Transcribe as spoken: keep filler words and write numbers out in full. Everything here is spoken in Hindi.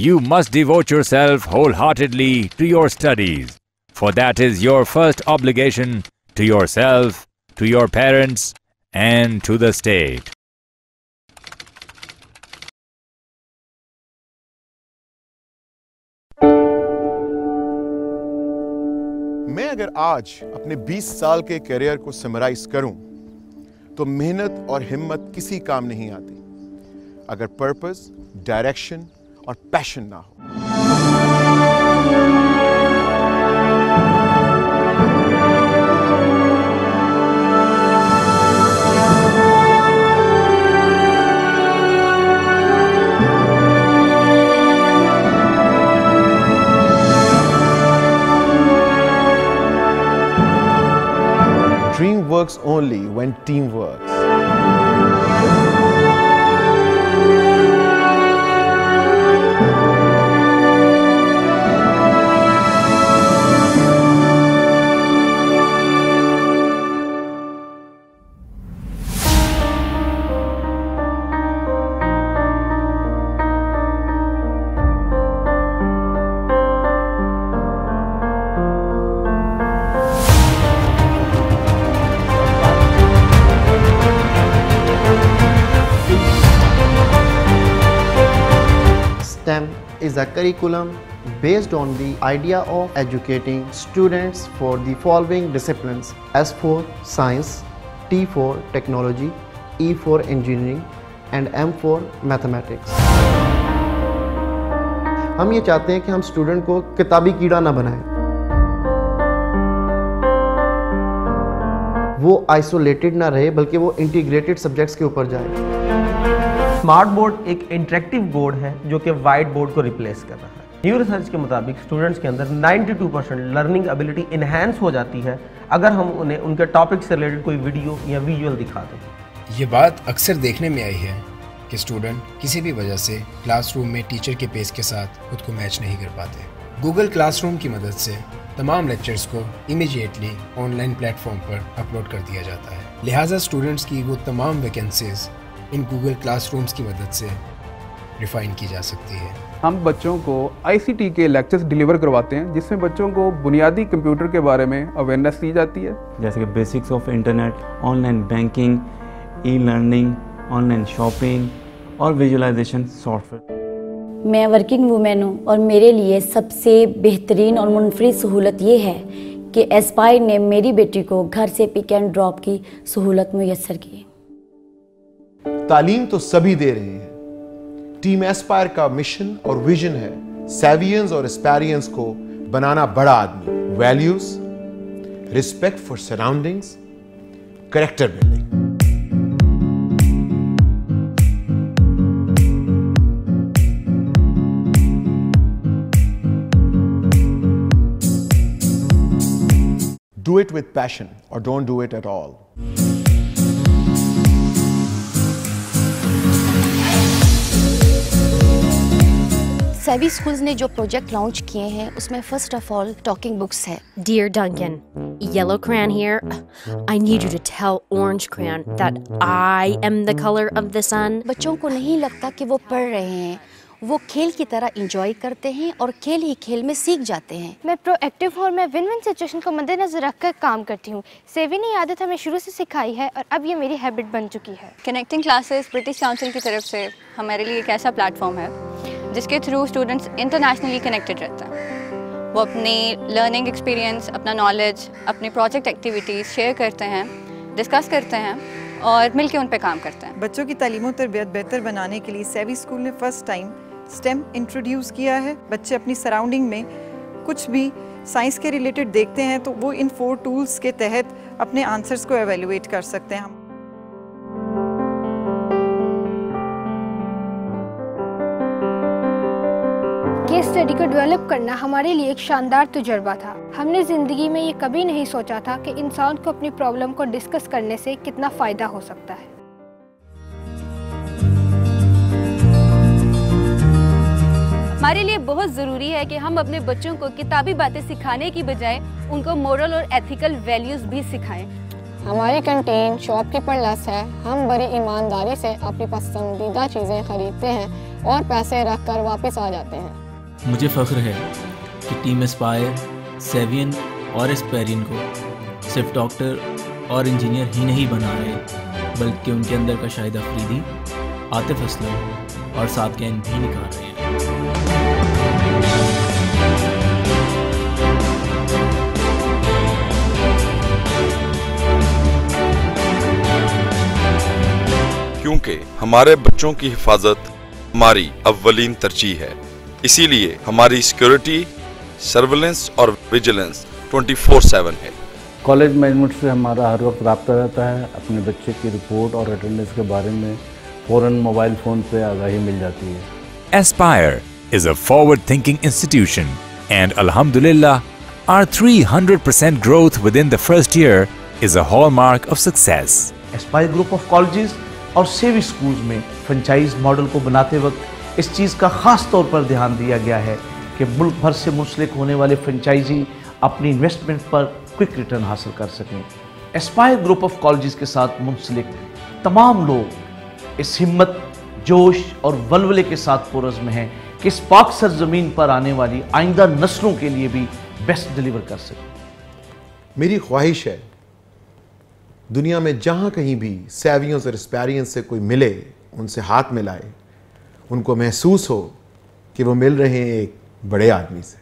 you must devote yourself wholeheartedly to your studies, for that is your first obligation to yourself, to your parents, and to the state. मैं अगर आज अपने बीस साल के करियर को समराइज करूं, तो मेहनत और हिम्मत किसी काम नहीं आती अगर पर्पस, डायरेक्शन और पैशन ना हो। Dream works only when team works. Is a curriculum based on the idea of educating students for the following disciplines: S for science, T for technology, E for engineering and M for mathematics. हम ये चाहते हैं कि हम स्टूडेंट को किताबी कीड़ा ना बनाएं, वो आइसोलेटेड ना रहे बल्कि वो इंटीग्रेटेड सब्जेक्ट्स के ऊपर जाए। स्मार्ट बोर्ड एक इंटरेक्टिव बोर्ड है जो कि वाइट बोर्ड को रिप्लेस कर रहा है। न्यू रिसर्च के मुताबिक स्टूडेंट्स के अंदर बानवे परसेंट लर्निंग एबिलिटी इन्हेंस हो जाती है अगर हम उन्हें उनके टॉपिक से रिलेटेड कोई वीडियो या विजुअल दिखा दें। ये बात अक्सर देखने में आई है कि स्टूडेंट किसी भी वजह से क्लासरूम में टीचर के पेस के साथ खुद को मैच नहीं कर पाते। गूगल क्लासरूम की मदद से तमाम लेक्चर्स को इमीडिएटली ऑनलाइन प्लेटफॉर्म पर अपलोड कर दिया जाता है, लिहाजा स्टूडेंट्स की वो तमाम वैकेंसीज इन गूगल क्लासरूम्स की मदद से रिफाइन की जा सकती है। हम बच्चों को आई सी टी के लेक्चर्स डिलीवर करवाते हैं जिसमें बच्चों को बुनियादी कंप्यूटर के बारे में अवेयरनेस दी जाती है, जैसे कि basics of internet, online banking, e learning, online shopping और विजुअलाइजेशन सॉफ्टवेयर। मैं वर्किंग वूमेन हूँ और मेरे लिए सबसे बेहतरीन और मुनफरद सहूलत ये है कि एस्पायर ने मेरी बेटी को घर से पिक एंड ड्रॉप की सहूलत मुयसर की है। तालीम तो सभी दे रहे हैं। टीम एस्पायर का मिशन और विजन है सेवियंस और एस्पायरियंस को बनाना बड़ा आदमी, values, respect for surroundings, character building. Do it with passion और don't do it at all. सभी स्कूल्स ने जो प्रोजेक्ट लॉन्च किए हैं उसमें first of all talking books है। Dear Duncan, yellow crayon here. I need you to tell orange crayon that I am the color of the sun. बच्चों को नहीं लगता कि वो पढ़ रहे हैं, वो खेल की तरह एंजॉय करते हैं और खेल ही खेल में सीख जाते हैं। मैं प्रोएक्टिव हूँ और मैं विन विन सिचुएशन को मद्देनजर रखकर काम करती हूँ। सेविंग की आदत हमें शुरू से सिखाई है और अब ये मेरी हैबिट बन चुकी है। कनेक्टिंग क्लासेस ब्रिटिश काउंसिल की तरफ से हमारे लिए एक ऐसा प्लेटफॉर्म है जिसके थ्रू स्टूडेंट्स इंटरनेशनली कनेक्टेड रहता है। वो अपने लर्निंग एक्सपीरियंस, अपना नॉलेज, अपने प्रोजेक्ट एक्टिविटीज़ शेयर करते हैं, डिस्कस करते हैं और मिलकर उन पर काम करते हैं। बच्चों की तालीम और तरबियत बेहतर बनाने के लिए सेवी स्कूल ने फर्स्ट टाइम स्टेम इंट्रोड्यूस किया है। बच्चे अपनी सराउंडिंग में कुछ भी साइंस के रिलेटेड देखते हैं तो वो इन फोर टूल्स के तहत अपने आंसर्स को एवेलुएट कर सकते हैं। केस स्टडी को डेवलप करना हमारे लिए एक शानदार तजुर्बा था। हमने ज़िंदगी में ये कभी नहीं सोचा था कि इंसान को अपनी प्रॉब्लम को डिस्कस करने से कितना फ़ायदा हो सकता है। हमारे लिए बहुत ज़रूरी है कि हम अपने बच्चों को किताबी बातें सिखाने की बजाय उनको मॉरल और एथिकल वैल्यूज़ भी सिखाएं हमारी कैंटीन शॉपकीपर लेस है। हम बड़ी ईमानदारी से अपनी पसंदीदा चीज़ें खरीदते हैं और पैसे रख कर वापस आ जाते हैं। मुझे फ़ख्र है कि टीम एस्पायर सेवियन और एस्पेरियन को सिर्फ डॉक्टर और इंजीनियर ही नहीं बना रहे, बल्कि उनके अंदर का शाहिद अफरीदी, आतिफ असलम और साथ के भी निकाल रहे हैं। क्योंकि हमारे बच्चों की हिफाजत हमारी अव्वलीन तरजीह है, इसीलिए हमारी सिक्योरिटी, सर्विलेंस और विजिलेंस चौबीस बटा सात है। कॉलेज मैनेजमेंट से हमारा हर वक्त रब्ता रहता है। अपने बच्चे की रिपोर्ट और अटेंडेंस के बारे में फ़ौरन मोबाइल फ़ोन पे आगाही मिल जाती है। Aspire is a forward-thinking institution and alhamdulillah, our three hundred percent growth within the first year is a hallmark of success. Aspire group of colleges और सेवी स्कूल्स में फ्रेंचाइज मॉडल को बनाते वक्त इस चीज़ का ख़ास तौर पर ध्यान दिया गया है कि मुल्क भर से मुंसलिक होने वाले फ्रेंचाइजी अपनी इन्वेस्टमेंट पर क्विक रिटर्न हासिल कर सकें। एस्पायर ग्रुप ऑफ कॉलेजेस के साथ मुंसलिक तमाम लोग इस हिम्मत, जोश और वलवले के साथ पुरज़ में हैं कि इस पाक सरजमीन पर आने वाली आइंदा नस्लों के लिए भी बेस्ट डिलीवर कर सकें। मेरी ख्वाहिश है दुनिया में जहाँ कहीं भी सेवियंस और एस्पेरियंस से कोई मिले, उनसे हाथ मिलाए, उनको महसूस हो कि वो मिल रहे हैं एक बड़े आदमी से।